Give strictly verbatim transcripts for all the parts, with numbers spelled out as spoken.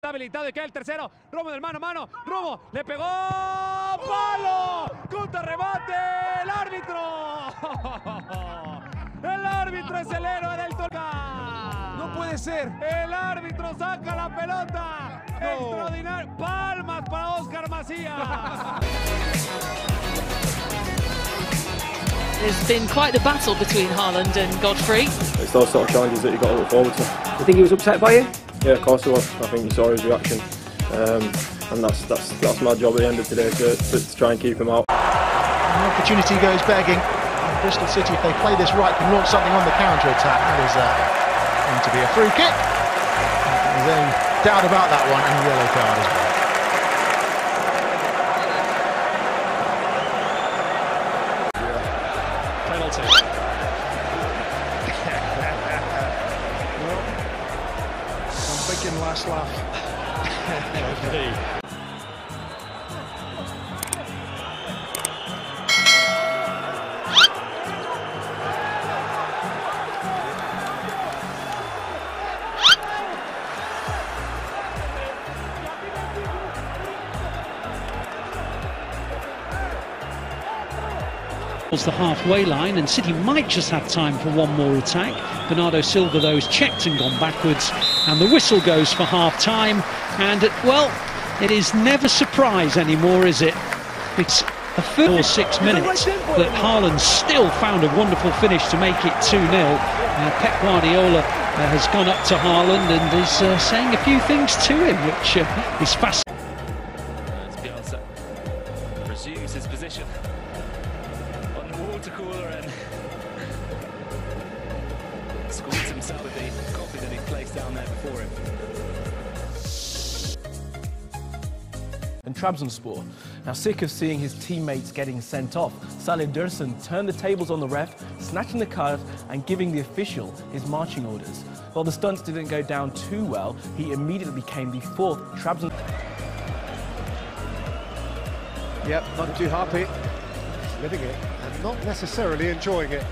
Está habilitado y queda el tercero. Romo del mano a mano. Romo le pegó. ¡Palo! ¡Contra remate! ¡El árbitro! ¡El árbitro es el héroe del torneo! ¡No puede ser! ¡El árbitro saca la pelota! No. ¡Extraordinario! ¡Palmas para Óscar Macías! There's been quite a battle between Haaland and Godfrey. It's those sort of challenges that you've got to look forward to. You think he was upset by you? Yeah, of course he was. I think you saw his reaction, um, and that's that's that's my job at the end of today to, to, to try and keep him out. An opportunity goes begging. Bristol City, if they play this right, can launch something on the counter attack. That is uh, going to be a free kick. There's any doubt about that one, and a yellow card as well. Last laugh. It's the halfway line, and City might just have time for one more attack. Bernardo Silva, though, has checked and gone backwards, and the whistle goes for half-time, and, well, it is never surprise anymore, is it? It's a full six minutes that Haaland still found a wonderful finish to make it two nil. Uh, Pep Guardiola uh, has gone up to Haaland and is uh, saying a few things to him, which uh, is fascinating. Resumes his position on the water cooler and... squeezed himself with the coffee that he placed down there before him. And Trabzonspor, now sick of seeing his teammates getting sent off, Salih Dursun turned the tables on the ref, snatching the card and giving the official his marching orders. While the stunts didn't go down too well, he immediately became the fourth Trabzon... Yep, not too happy, living it and not necessarily enjoying it.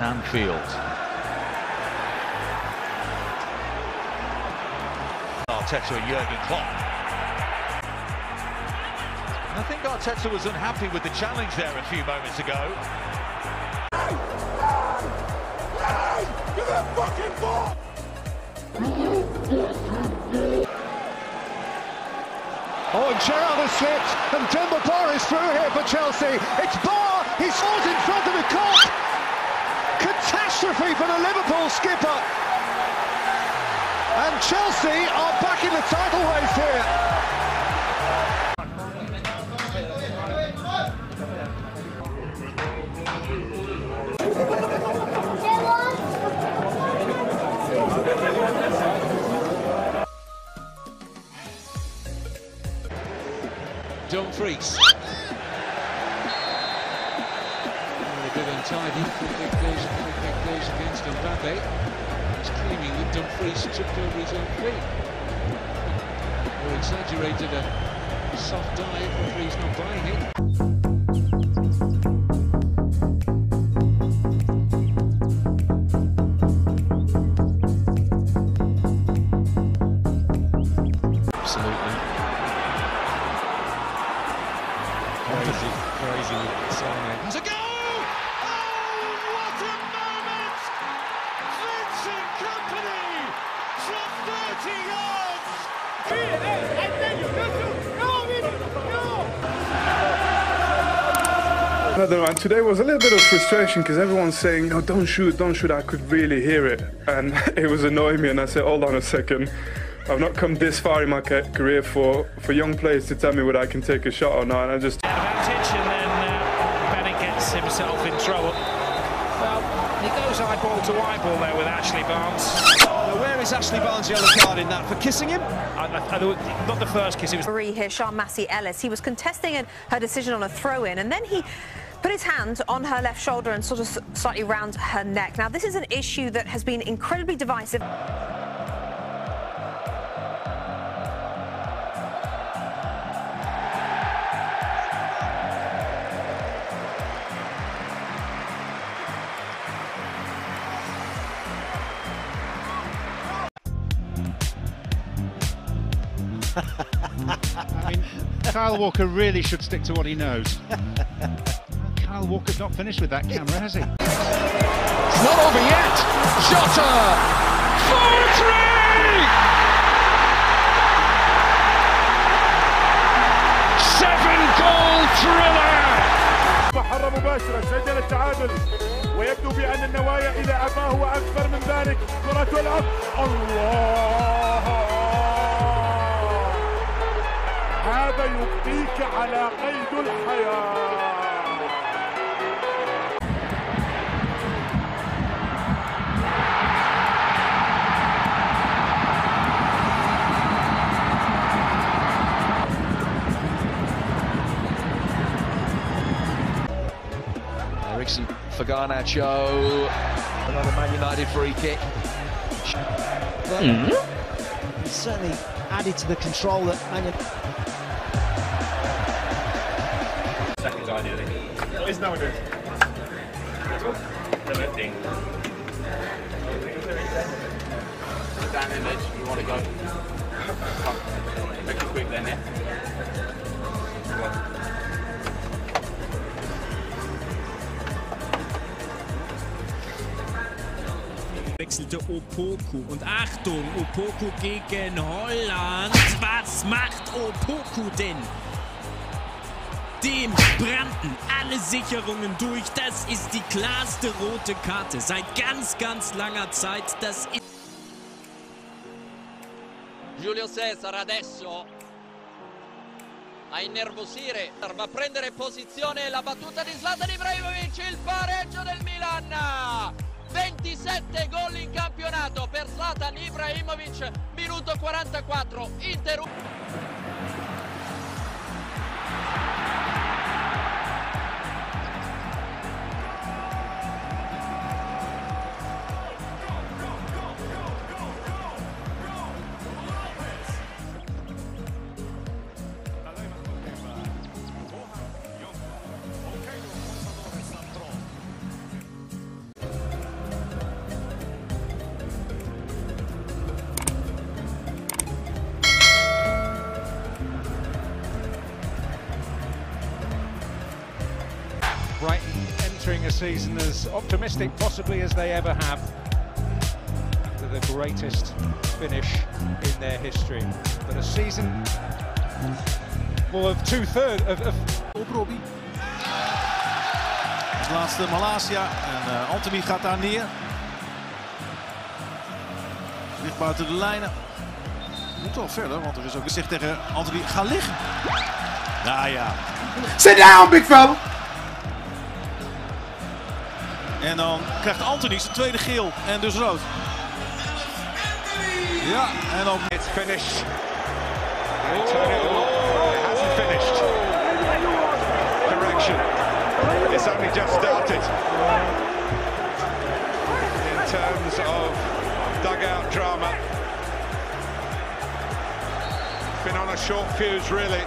Anfield. Arteta and Jürgen Klopp. And I think Arteta was unhappy with the challenge there a few moments ago. Hey, hey, hey, give that fucking ball! Oh, and Gerrard has slipped, and Dembélé is through here for Chelsea. It's Barr, he scores in front of the court. Catastrophe for the Liverpool skipper, and Chelsea are back in the title race here. Dumfries. Good and tidy, it goes, it goes against Mbappe. He's claiming that Dumfries took over his own feet. Or exaggerated a soft dive, but he's not buying it. Absolutely. Crazy, crazy with Salih. Has a go! Another one. Today was a little bit of frustration because everyone's saying, no, don't shoot, don't shoot. I could really hear it, and it was annoying me, and I said, hold on a second, I've not come this far in my career for, for young players to tell me whether I can take a shot or not. And I just... advantage, and then uh, Bennett gets himself in trouble. Well, he goes eyeball to eyeball there with Ashley Barnes. Where is Ashley Barnes' yellow card in that? For kissing him? I, I, I, not the first kiss, it was... ...here, Sean Massey Ellis. He was contesting her decision on a throw-in, and then he put his hand on her left shoulder and sort of slightly round her neck. Now, this is an issue that has been incredibly divisive. I mean, Kyle Walker really should stick to what he knows. Kyle Walker's not finished with that camera, has he? It's not over yet. Jota for three. Seven goal thriller. محرر مباشرة سجل التعادل ويبدو بأن النوايا إلى أباه وأكثر من ذلك كرة العب الله. هذا يبقيك على قيد الحياة. For Garnacho, another Man United free kick. Mm-hmm. He's certainly added to the control that Man United. Second ideally. What is now good? The lifting. Down in edge, you want to go. Make it quick then, yeah? Wechselte Opoku und Achtung, Opoku gegen Holland. Was macht Opoku denn? Dem brannten alle Sicherungen durch. Das ist die klarste rote Karte seit ganz, ganz langer Zeit. Das ist Giulio Cesar adesso a innervosire, va a prendere posizione la battuta di Zlatan Ibrahimović, il pareggio del Milan. ventisette gol in campionato per Zlatan Ibrahimović, minuto quarantaquattro, Inter. Brighton entering a season as optimistic possibly as they ever have, after the greatest finish in their history. But a season full of two-thirds of... of... Als laatste Malasia en uh, Anthony gaat daar neer. Ligt buiten de lijnen. Moet wel verder, want er is ook gezicht tegen Anthony. Ga liggen! Nou ja. Sit down, big fella! En dan krijgt Anthony zijn tweede geel en dus rood. Ja, en dan... It's finished. Antonio hasn't finished. Correction. It's only just started. In terms of dugout drama. Been on a short fuse, really.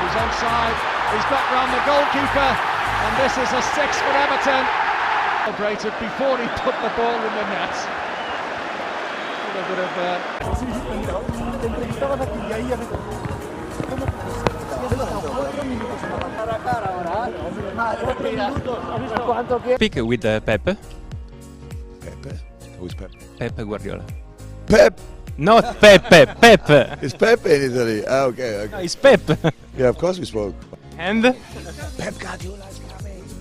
He's onside, he's back round the goalkeeper, and this is a six for Everton. Celebrated before he put the ball in the net. A little bit of... Uh... Speak with uh, Pepe. Pepe? Who's Pepe? Pepe Guardiola. Pepe! Not Pepe, Pepe. It's Pepe in Italy. Ah, okay, okay. No, it's Pepe. Yeah, of course we spoke. And? Pep Guardiola is coming.